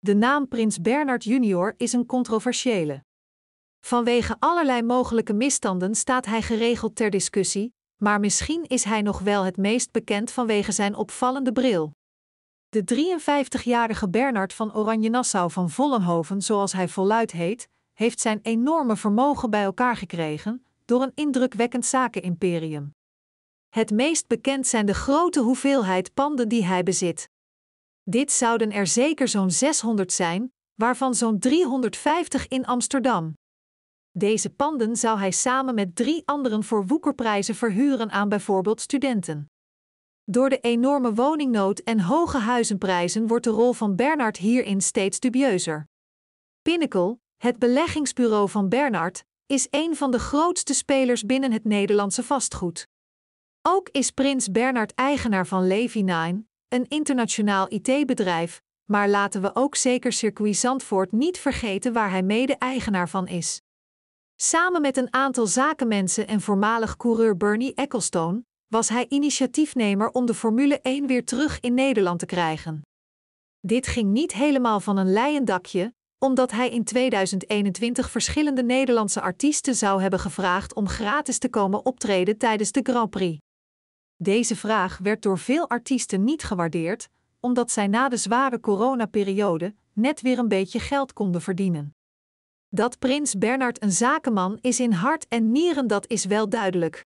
De naam Prins Bernhard Junior is een controversiële. Vanwege allerlei mogelijke misstanden staat hij geregeld ter discussie, maar misschien is hij nog wel het meest bekend vanwege zijn opvallende bril. De 53-jarige Bernhard van Oranje-Nassau van Vollenhoven, zoals hij voluit heet, heeft zijn enorme vermogen bij elkaar gekregen door een indrukwekkend zakenimperium. Het meest bekend zijn de grote hoeveelheid panden die hij bezit. Dit zouden er zeker zo'n 600 zijn, waarvan zo'n 350 in Amsterdam. Deze panden zou hij samen met 3 anderen voor woekerprijzen verhuren aan bijvoorbeeld studenten. Door de enorme woningnood en hoge huizenprijzen wordt de rol van Bernhard hierin steeds dubieuzer. Pinnacle, het beleggingsbureau van Bernhard, is een van de grootste spelers binnen het Nederlandse vastgoed. Ook is Prins Bernhard eigenaar van Levinine, een internationaal IT-bedrijf, maar laten we ook zeker Circuit Zandvoort niet vergeten, waar hij mede-eigenaar van is. Samen met een aantal zakenmensen en voormalig coureur Bernie Ecclestone was hij initiatiefnemer om de Formule 1 weer terug in Nederland te krijgen. Dit ging niet helemaal van een leien dakje, omdat hij in 2021 verschillende Nederlandse artiesten zou hebben gevraagd om gratis te komen optreden tijdens de Grand Prix. Deze vraag werd door veel artiesten niet gewaardeerd, omdat zij na de zware coronaperiode net weer een beetje geld konden verdienen. Dat Prins Bernhard een zakenman is in hart en nieren, dat is wel duidelijk.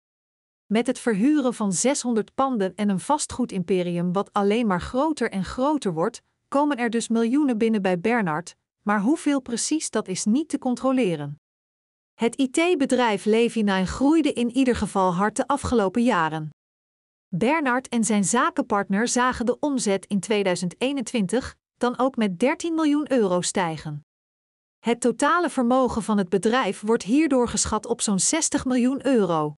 Met het verhuren van 600 panden en een vastgoedimperium wat alleen maar groter en groter wordt, komen er dus miljoenen binnen bij Bernhard, maar hoeveel precies, dat is niet te controleren. Het IT-bedrijf Levinine groeide in ieder geval hard de afgelopen jaren. Bernhard en zijn zakenpartner zagen de omzet in 2021 dan ook met 13 miljoen euro stijgen. Het totale vermogen van het bedrijf wordt hierdoor geschat op zo'n 60 miljoen euro.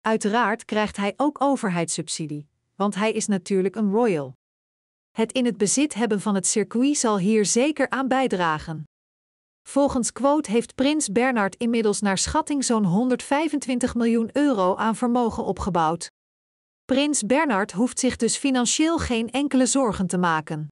Uiteraard krijgt hij ook overheidssubsidie, want hij is natuurlijk een royal. Het in het bezit hebben van het circuit zal hier zeker aan bijdragen. Volgens Quote heeft Prins Bernhard inmiddels naar schatting zo'n 125 miljoen euro aan vermogen opgebouwd. Prins Bernhard hoeft zich dus financieel geen enkele zorgen te maken.